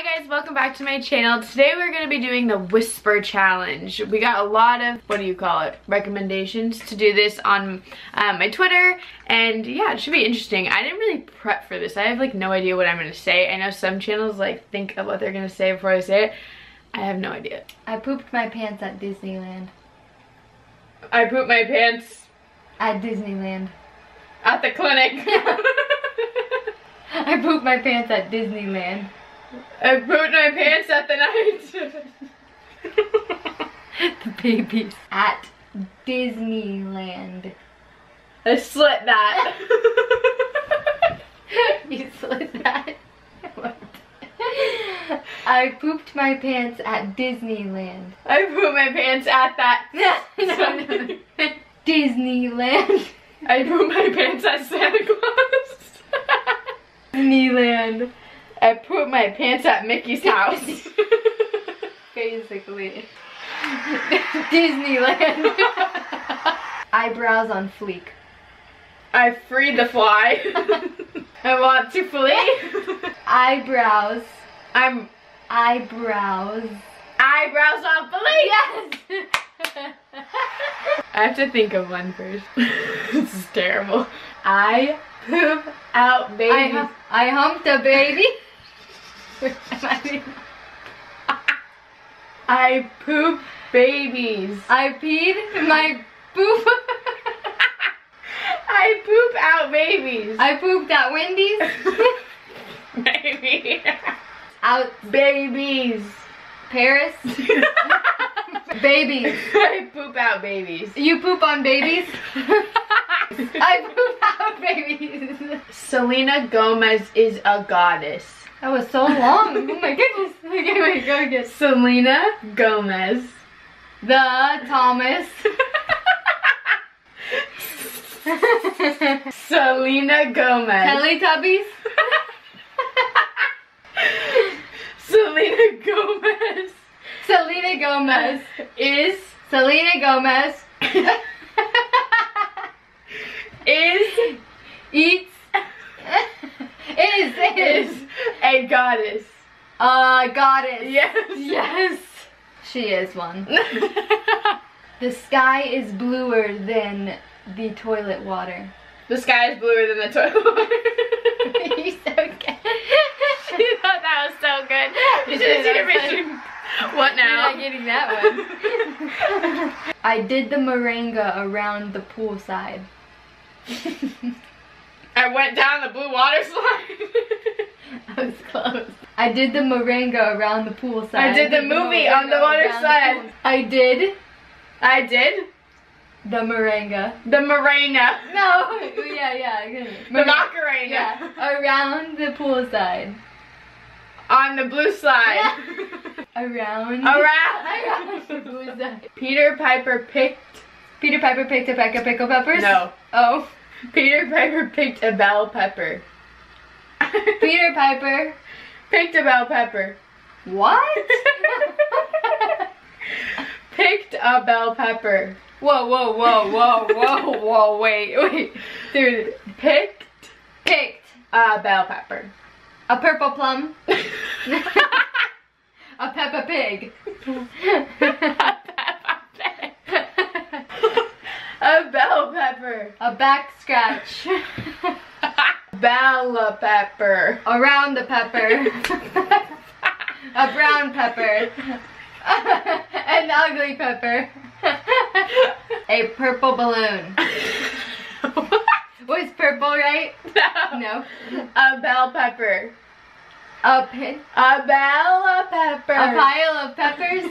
Hi guys, welcome back to my channel. Today we're going to be doing the whisper challenge. We got a lot of, recommendations to do this on my Twitter. And yeah, it should be interesting. I didn't really prep for this. I have like no idea what I'm going to say. I know some channels like think of what they're going to say before I say it. I have no idea. I pooped my pants at Disneyland. I pooped my pants. At Disneyland. At the clinic. I pooped my pants at Disneyland. I pooped my pants at the night. The babies. At Disneyland. I slit that. You slit that? What? I pooped my pants at Disneyland. I pooped my pants at that. No. Disneyland. I pooped my pants at Santa Claus. Disneyland. I pooped my pants at Mickey's house. Basically. Disneyland. Eyebrows on fleek. I freed the fly. I want to flee. Eyebrows. I'm. Eyebrows. Eyebrows on fleek. Yes. I have to think of one first. This is terrible. I poop out baby. I humped a baby. I poop babies. I peed my poop. I poop out babies. I pooped at Wendy's. Baby. Out babies. Paris. Babies. I poop out babies. You poop on babies? I poop out babies. Selena Gomez is a goddess. That was so long. Oh my goodness. Okay, wait, go again. Selena Gomez. The Thomas. Selena Gomez. Teletubbies. Selena Gomez. Selena Gomez is Selena Gomez is eats is a goddess. Goddess. Yes. Yes. She is one. The sky is bluer than the toilet water. The sky is bluer than the toilet water. You so good. She thought that was so good. You should have seen her. What now? You're not getting that one. I did the moringa around the poolside. I went down the blue water slide. I was close. I did the moringa around the poolside. I did the movie on the water slide. I did. The moringa. The macarena. No. Yeah. The macarena. Yeah. Around the poolside. On the blue slide. Around the blue slide. Peter Piper picked a peck of pickle peppers? No. Oh. Peter Piper picked a bell pepper. Peter Piper picked a bell pepper. What? Picked a bell pepper. Whoa, wait. Dude, picked a bell pepper. A purple plum. A Peppa Pig. A Peppa Pig. A bell pepper. A back scratch. Bella pepper. Around the pepper. A brown pepper. An ugly pepper. A purple balloon. Was purple right? No. A bell pepper. A bell pepper. A pile of peppers.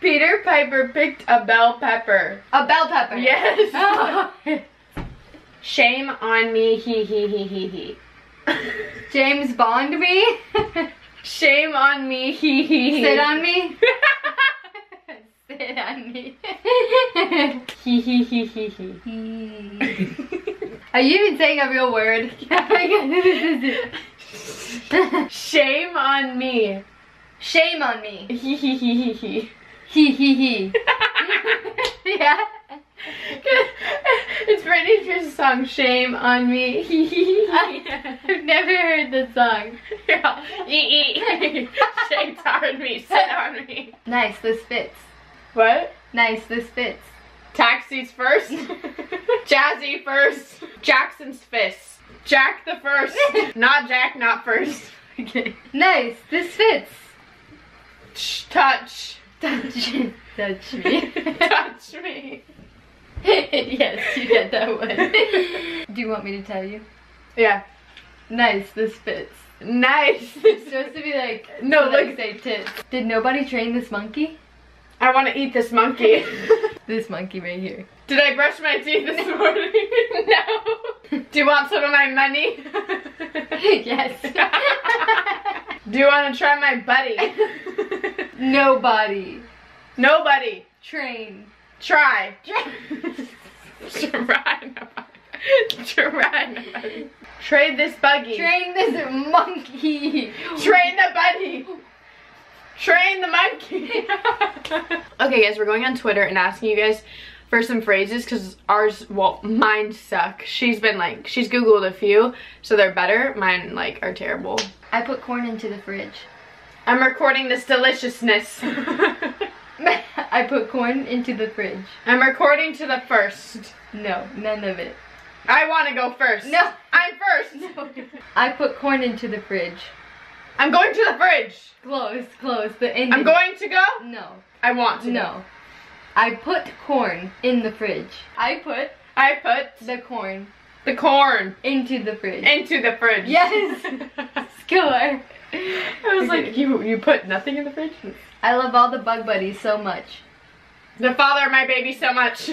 Peter Piper picked a bell pepper. A bell pepper. Yes. Oh. Shame on me. He. James Bond me. Shame on me. He. Sit on me. Sit on me. He. Are you even saying a real word? Shame on me. Shame on me. He. Yeah. It's Britney Spears' song, Shame on Me. Hee hee. I've never heard the song. Shame on me, sit on me. Nice, this fits. What? Nice, this fits. Taxis first. Jazzy first. Jackson's fist. Jack the first. Not Jack, not first. Okay. Nice, this fits. Touch. Touch me. Touch me. Yes, you get that one. Do you want me to tell you? Yeah. Nice, this fits. Nice. It's supposed to be like, no, like say tits. Did nobody train this monkey? I want to eat this monkey. This monkey right here. Did I brush my teeth this morning? No. Do you want some of my money? Yes. Do you want to try my buddy? Nobody. Nobody. Train. Try. Try nobody. Trade this buggy. Train this monkey. Train the buddy. Train the monkey. Okay guys, we're going on Twitter and asking you guys for some phrases because ours, well, mine suck. She's been like, she's Googled a few, so they're better. Mine like are terrible. I put corn into the fridge. I'm recording this deliciousness. I put corn into the fridge. I'm recording to the first. No, none of it. I want to go first. No, I'm first. No. I put corn into the fridge. I'm going to the fridge. Close. The ending. I'm going to go? No. I want to. No. I put corn in the fridge. I put the corn into the fridge. Yes. Score. I was like, you put nothing in the fridge? I love all the bug buddies so much. The father of my baby so much.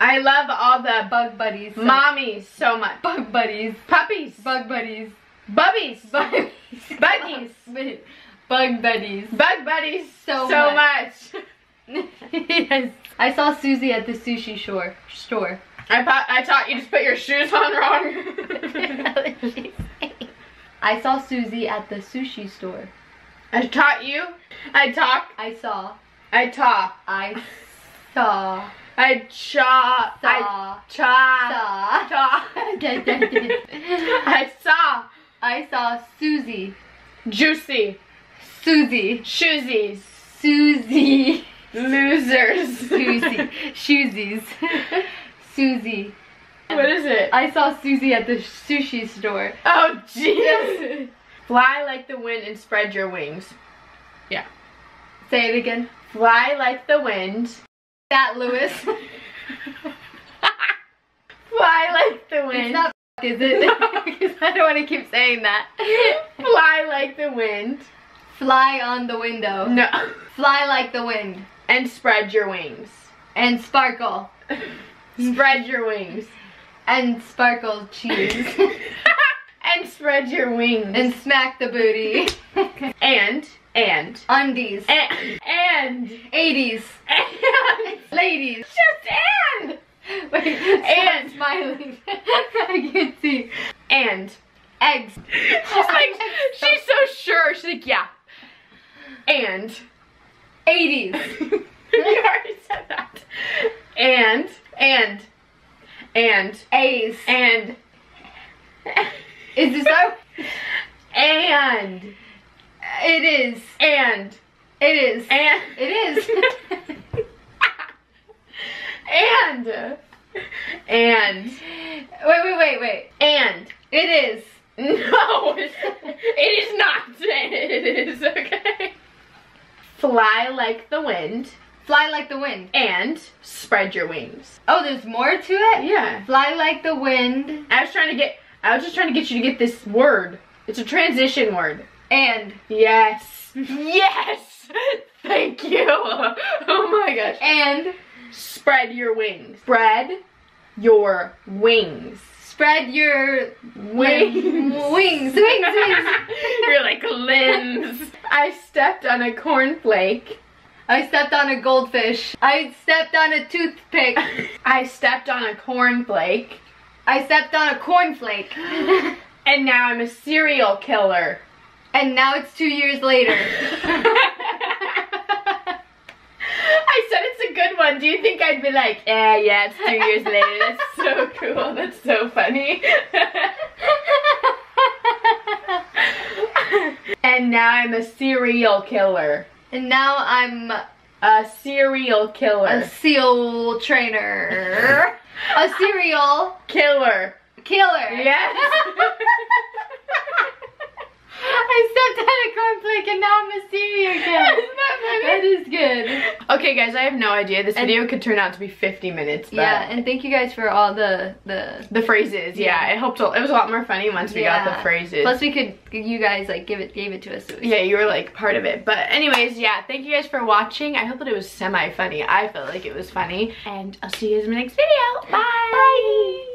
I love all the bug buddies. So mommies so much. Bug buddies. Puppies. Bug buddies. Bubbies. Buggies. Bug buddies. Bug buddies so much. Yes. I saw Susie at the sushi store. I taught you to put your shoes on wrong. I saw Susie at the sushi store. I taught you. I talk. I saw. I talk. I saw. I cha. I cha. Cha. I saw. I saw Susie. Juicy. Susie. Shoesies. Susie. Losers. Susie. Shoesies. Susie. What is it? I saw Susie at the sushi store. Oh, jeez. Fly like the wind and spread your wings. Yeah. Say it again. Fly like the wind. That, Lewis. Fly like the wind. It's not is it? Because no. I don't want to keep saying that. Fly like the wind. Fly on the window. No. Fly like the wind. And spread your wings. And sparkle. Spread your wings. And sparkle cheese. And spread your wings. And smack the booty. And. Undies. And. 80s. And. Ladies. Just and. Wait, and. Smiling. I can't see. And. Eggs. She's like, she's so sure. She's like, yeah. And. 80s. You already said that. And A's is this up? And it is and it is and wait and it is no it is not it is okay. Fly like the wind. Fly like the wind. And spread your wings. Oh, there's more to it? Yeah. Fly like the wind. I was just trying to get you to get this word. It's a transition word. And. Yes. Yes! Thank you. Oh my gosh. And. Spread your wings. Spread your wings. Spread your wings. You're like limbs. I stepped on a cornflake. I stepped on a goldfish. I stepped on a toothpick. I stepped on a cornflake. I stepped on a cornflake. And now I'm a serial killer. And now it's 2 years later. one, do you think I'd be like, yeah, it's 2 years later, that's so cool, that's so funny. And now I'm a serial killer. And now I'm a serial killer. A seal trainer. A serial killer. Killer. Yes. I stepped out of cornflake and now I'm a serial killer. Isn't that funny? That is good. Okay guys, I have no idea. This video could turn out to be 50 minutes. But yeah, and thank you guys for all the phrases. Yeah, yeah. I hoped it was a lot more funny once we got the phrases. Plus we could, you guys like gave it to us. So yeah, you were like part of it. But anyways, yeah, thank you guys for watching. I hope that it was semi funny. I felt like it was funny. And I'll see you guys in my next video. Bye. Bye.